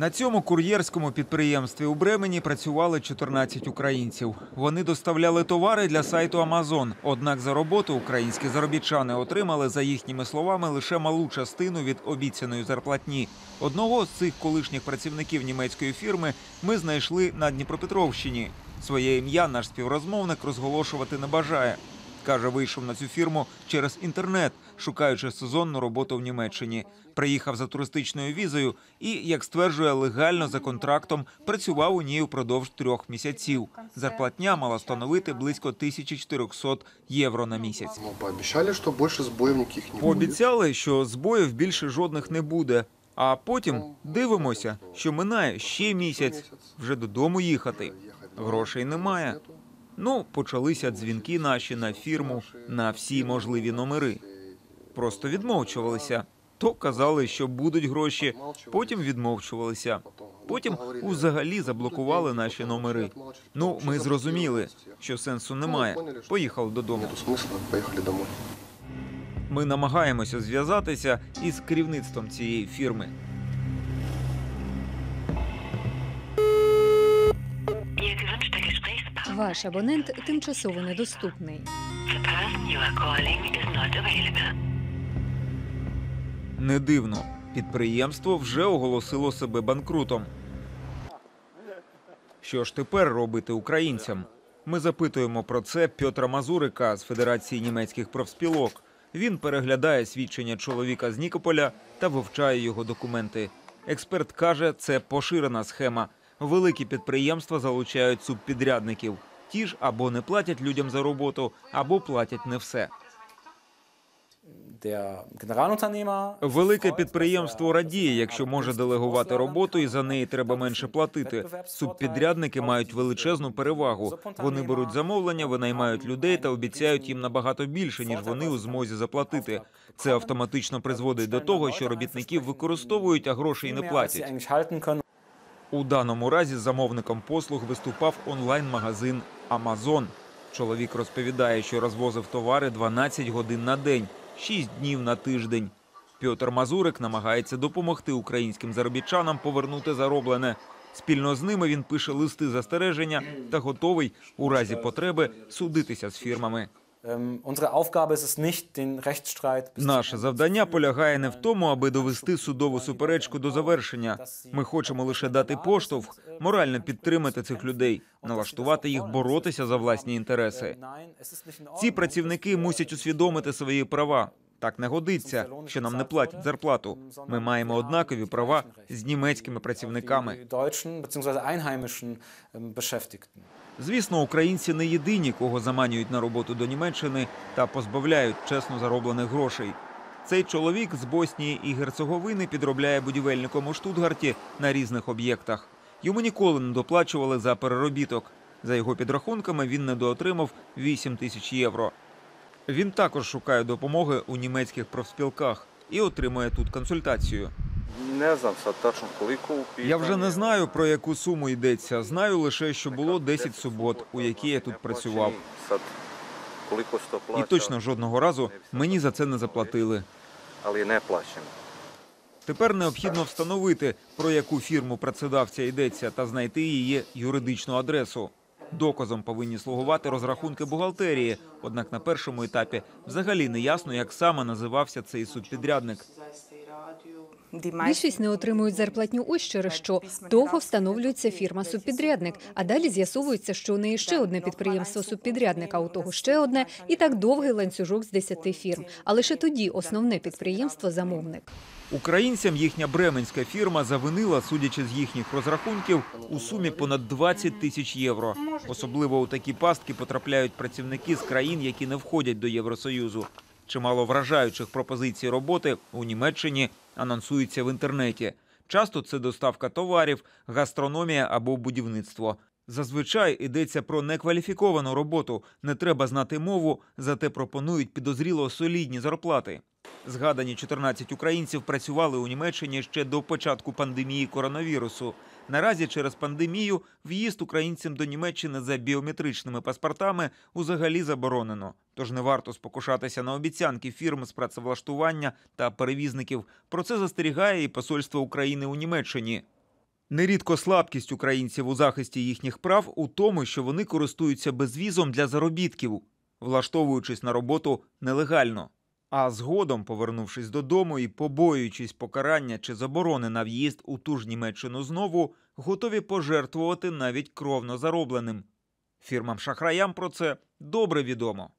На цьому кур'єрському підприємстві у Бремені працювали 14 українців. Вони доставляли товари для сайту Amazon. Однак за роботу українські заробітчани отримали, за їхніми словами, лише малу частину від обіцяної зарплатні. Одного з цих колишніх працівників німецької фірми ми знайшли на Дніпропетровщині. Своє ім'я наш співрозмовник розголошувати не бажає. Каже, вийшов на цю фірму через інтернет, шукаючи сезонну роботу в Німеччині. Приїхав за туристичною візою і, як стверджує, легально за контрактом працював у ній упродовж 3 місяців. Зарплатня мала становити близько 1400 євро на місяць. Пообіцяли, що збоїв більше жодних не буде. А потім дивимося, що минає ще місяць, вже додому їхати. Грошей немає. Ну, почалися дзвінки наші на фірму, на всі можливі номери. Просто відмовчувалися. То казали, що будуть гроші, потім відмовчувалися. Потім взагалі заблокували наші номери. Ну, ми зрозуміли, що сенсу немає. Поїхали додому. Ми намагаємося зв'язатися із керівництвом цієї фірми. Ваш абонент тимчасово недоступний. Не дивно. Підприємство вже оголосило себе банкрутом. Що ж тепер робити українцям? Ми запитуємо про це Петра Мазурика з Федерації немецьких профспілок. Він переглядає свідчення чоловіка з Нікополя та вивчає його документи. Експерт каже, це поширена схема. Великі підприємства залучають субпідрядників. Ті ж або не платять людям за роботу, або платять не все. Велике підприємство радіє, якщо може делегувати роботу, і за неї треба менше платити. Субпідрядники мають величезну перевагу. Вони беруть замовлення, винаймають людей та обіцяють їм набагато більше, ніж вони у змозі заплатити. Це автоматично призводить до того, що робітників використовують, а грошей не платять. У даному разі замовником послуг виступав онлайн-магазин Amazon. Чоловік розповідає, що розвозив товари 12 годин на день, 6 днів на тиждень. Петр Мазурик намагається допомогти українським заробітчанам повернути зароблене. Спільно з ними він пише листи застереження та готовий у разі потреби судитися з фірмами. Наше завдання полягає не в тому, аби довести судову суперечку до завершення. Ми хочемо лише дати поштовх, морально підтримати цих людей, налаштувати їх боротися за власні інтереси. Ці працівники мусять усвідомити свої права. Так не годиться, що нам не платять зарплату. Ми маємо однакові права з німецькими працівниками. Звісно, українці не єдині, кого заманюють на роботу до Німеччини та позбавляють чесно зароблених грошей. Цей чоловік з Боснії Ігор Цоговини підробляє будівельником у Штутгарті на різних об'єктах. Йому ніколи не доплачували за переробіток. За його підрахунками, він недоотримав 8000 євро. Він також шукає допомоги у німецьких профспілках і отримує тут консультацію. Я вже не знаю, про яку суму йдеться. Знаю лише, що було 10 субот, у які я тут працював. І точно жодного разу мені за це не заплатили. Тепер необхідно встановити, про яку фірму працедавця йдеться, та знайти її юридичну адресу. Доказом повинні слугувати розрахунки бухгалтерії, однак на першому етапі взагалі не ясно, як саме називався цей субпідрядник. Більшість не отримують зарплатню ось через що. Довго встановлюється фірма-субпідрядник, а далі з'ясовується, що у неї ще одне підприємство-субпідрядника, у того ще одне, і так довгий ланцюжок з 10 фірм. А лише тоді основне підприємство-замовник. Українцям їхня бременська фірма завинила, судячи з їхніх розрахунків, у сумі понад 20 000 євро. Особливо у такі пастки потрапляють працівники з країн, які не входять до Євросоюзу. Чимало вражаючих пропозицій роботи у Німеччині анонсуються в інтернеті. Часто це доставка товарів, гастрономія або будівництво. Зазвичай йдеться про некваліфіковану роботу, не треба знати мову, зате пропонують підозріло солідні зарплати. Згадані 14 українців працювали у Німеччині ще до початку пандемії коронавірусу. Наразі через пандемію в'їзд українцям до Німеччини за біометричними паспортами взагалі заборонено. Тож не варто спокушатися на обіцянки фірм з працевлаштування та перевізників. Про це застерігає і посольство України у Німеччині. Нерідко слабкість українців у захисті їхніх прав у тому, що вони користуються безвізом для заробітків, влаштовуючись на роботу нелегально. А згодом, повернувшись додому і побоюючись покарання чи заборони на в'їзд у ту ж Німеччину знову, готові пожертвувати навіть кровно заробленим. Фірмам-шахраям про це добре відомо.